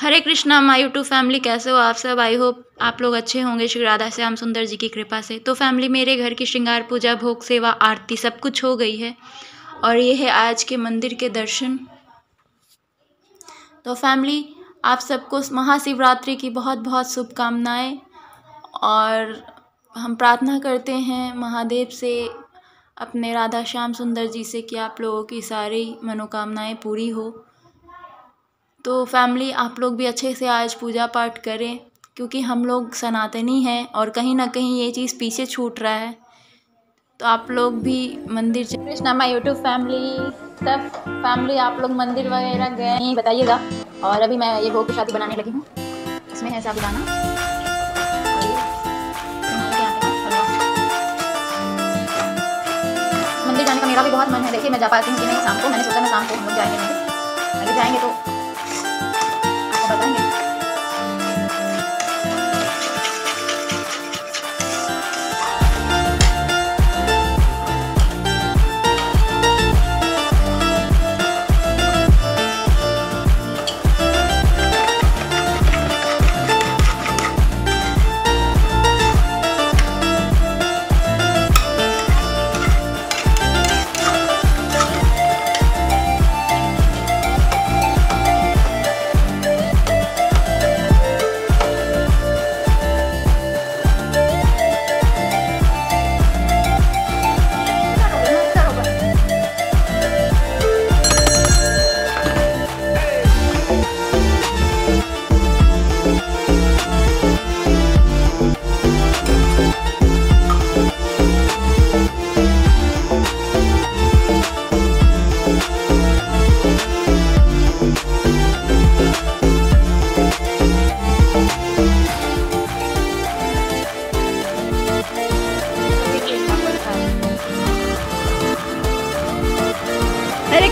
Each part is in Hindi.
Hare Krishna my YouTube family, कैसे हो आप सब। आई होप आप लोग अच्छे होंगे श्री राधा श्याम सुंदर जी की कृपा से। तो फैमिली, मेरे घर की श्रृंगार पूजा, भोग सेवा, आरती सब कुछ हो गई है और ये है आज के मंदिर के दर्शन। तो फैमिली, आप सबको महाशिवरात्रि की बहुत बहुत शुभकामनाएँ। और हम प्रार्थना करते हैं महादेव से, अपने राधा श्याम सुंदर जी से कि आप लोगों की सारी मनोकामनाएँ पूरी हो। तो फैमिली, आप लोग भी अच्छे से आज पूजा पाठ करें, क्योंकि हम लोग सनातनी हैं और कहीं ना कहीं ये चीज़ पीछे छूट रहा है। तो आप लोग भी मंदिर कृष्णा माई यूट्यूब फैमिली, सब फैमिली आप लोग मंदिर वगैरह गए बताइएगा। और अभी मैं ये भोग की प्रसादी बनाने लगी हूँ। इसमें है साबुदाना, मंदिर जाने का मेरा भी बहुत मन है। देखिए मैं जा पाती हूँ कि नहीं शाम को, मैंने सोचा मैं शाम को हम लोग जाएंगे, अगर जाएंगे तो आपको बताएंगे।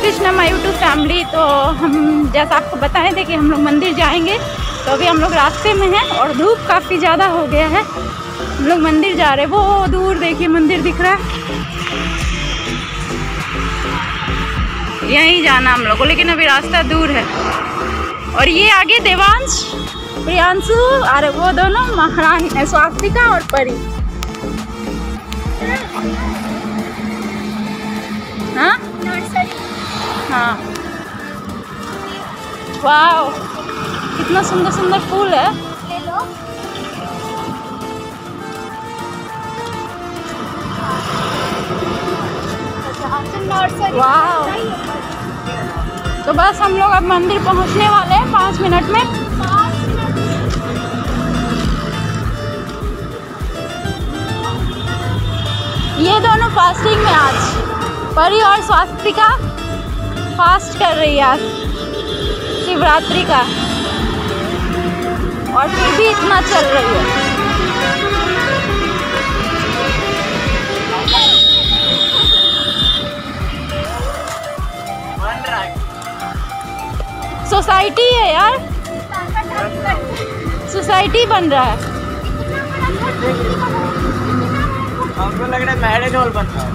कृष्णा माई यूट्यूब फैमिली, तो हम जैसा आपको बताए थे कि हम लोग मंदिर जाएंगे, तो अभी हम लोग रास्ते में हैं और धूप काफ़ी ज़्यादा हो गया है। हम लोग मंदिर जा रहे हैं, वो दूर देखिए मंदिर दिख रहा है, यहीं जाना हम लोग को, लेकिन अभी रास्ता दूर है। और ये आगे देवांश, प्रियांशु, अरे वो दोनों महारानी स्वास्तिका और परी, हाँ हाँ। वाओ, कितना सुंदर सुंदर फूल है। वाओ, तो बस हम लोग अब मंदिर पहुंचने वाले हैं 5 मिनट में। ये दोनों फास्टिंग में, आज परी और स्वास्तिका फास्ट कर रही है आज शिवरात्रि का, और फिर भी इतना चल रही है। सोसाइटी है यार, सोसाइटी बन रहा है। हमको लग रहा है मैरिज हॉल बन रहा है।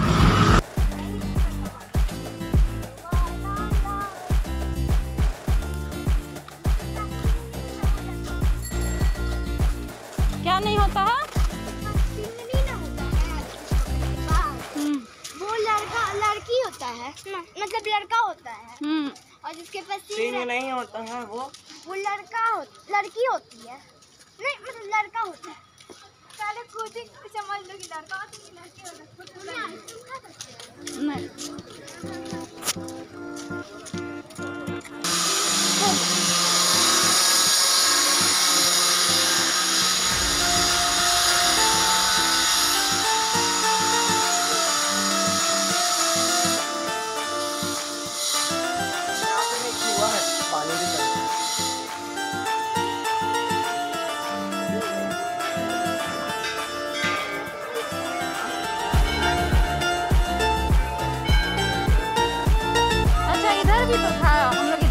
क्या नहीं होता है, वो लड़का लड़की होता है, मतलब लड़का होता है, और जिसके पास सींग नहीं होता है वो लड़का लड़की होती है, नहीं मतलब लड़का होता है। सारे खुद ही समझ लो कि लड़का होता है लड़की होता है। नहीं तो था हम लोग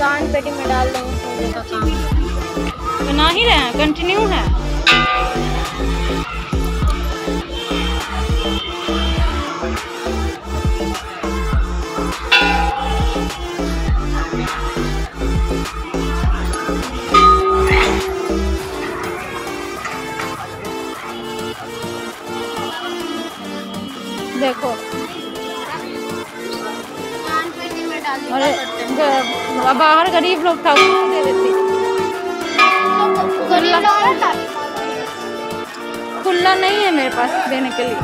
गांड पेटी में डाल देंगे। बना ही रहे हैं, कंटिन्यू है। देखो और जो बाहर गरीब लोग था उसको दे देती। खुला नहीं है मेरे पास देने के लिए।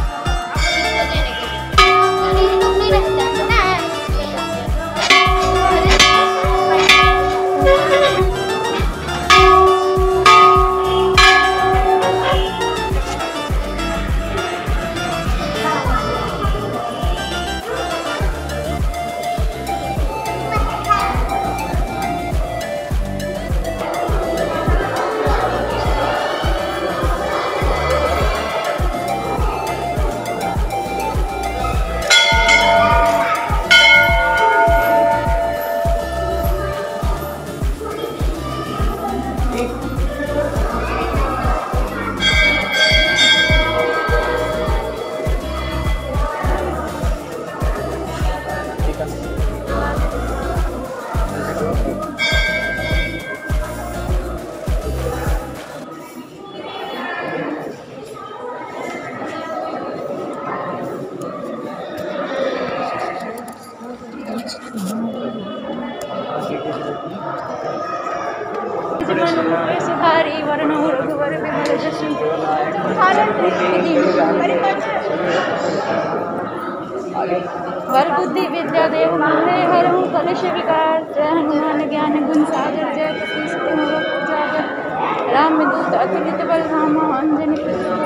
वर बुद्धि विद्या देव हरे हर हूँ कलश विकार जय हनुमान ज्ञान गुण सागर जय कपीश जागर राम दूत अतुलित बल रामा अंजनी पुत्र।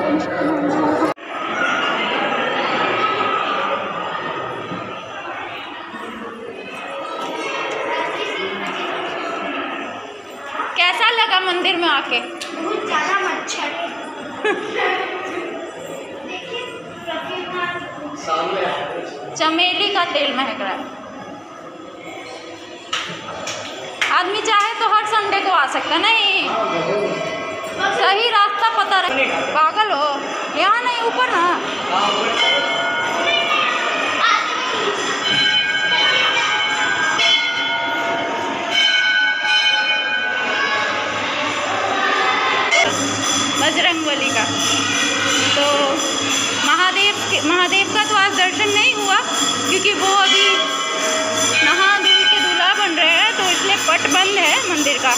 कैसा लगा मंदिर में आके? बहुत ज्यादा मच्छर चमेली का तेल महक रहा है। आदमी चाहे तो हर संडे को आ सकता। नहीं सही रास्ता पता रहे। पागल हो, यहाँ नहीं ऊपर ना। बजरंगबली का तो महादेव का तो आज दर्शन नहीं हुआ क्योंकि वो अभी नहा धुल के दूल्हा बन रहे हैं तो इसलिए पट बंद है मंदिर का।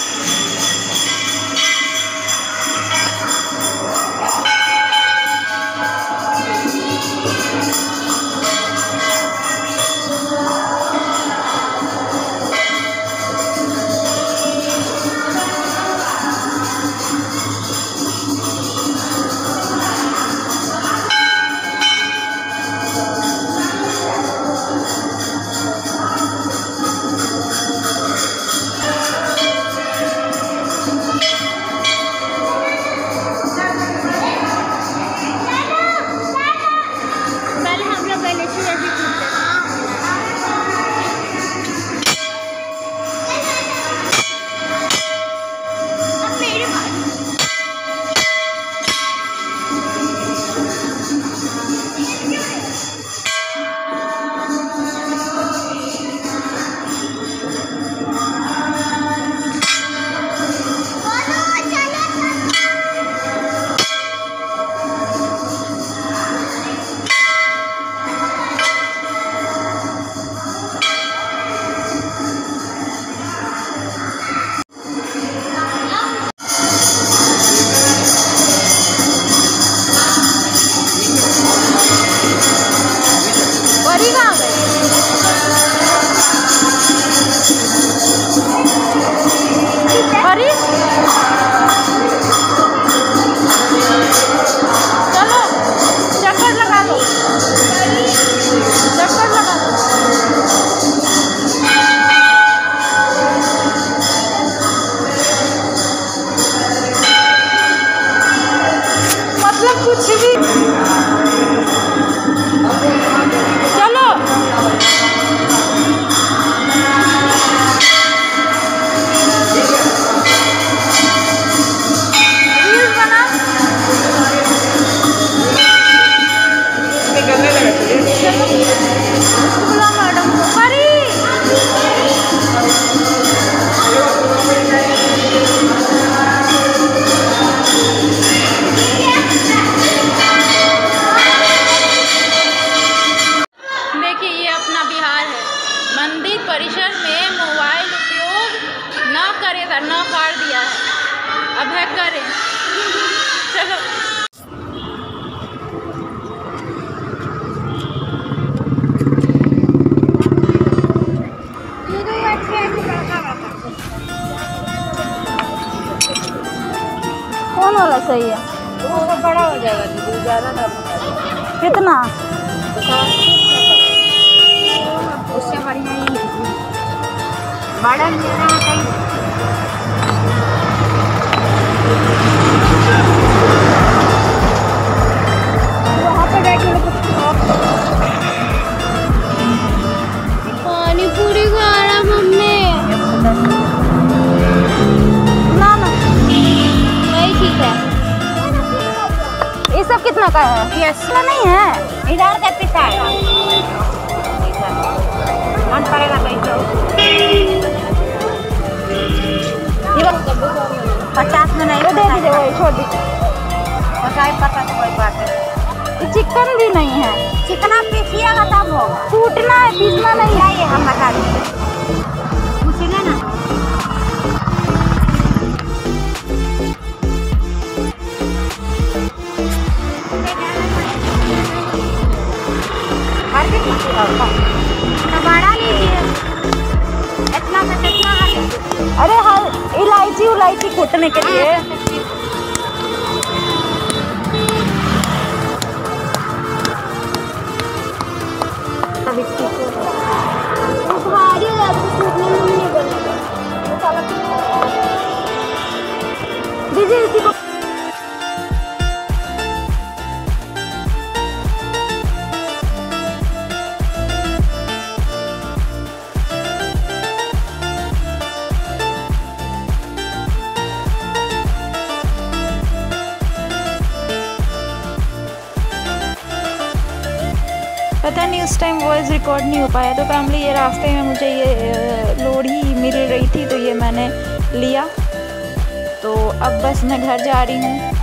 चलो करना फाड़ दिया है, अब है करें। चलो कौन वाला सही है? वो बड़ा हो जाएगा ज़्यादा। कितना उससे बढ़िया ही बड़ा लेना वहाँ पे बैठ के पानी पूरी को आराम हमने ना ना वही ठीक है। ये सब कितना का है? ये अच्छा नहीं है, इधर का पिता है मन पड़ेगा तो 50 में नहीं दे दीजिए, वही छोड़ दीजिए। पता तो कोई बात नहीं, चिकन भी नहीं है। चिकना पीसिएगा तब होगा, टूटना है पीसना नहीं है। ये हम बता देंगे, पूछेंगे ना। हर दिन पूछेगा अरे हर इलायची उलायची कूटने के लिए। दीजिए इसी को पता नहीं उस टाइम वॉइस रिकॉर्ड नहीं हो पाया। तो फैमिली ये रास्ते में मुझे ये लोहड़ी मिल रही थी तो ये मैंने लिया। तो अब बस मैं घर जा रही हूँ।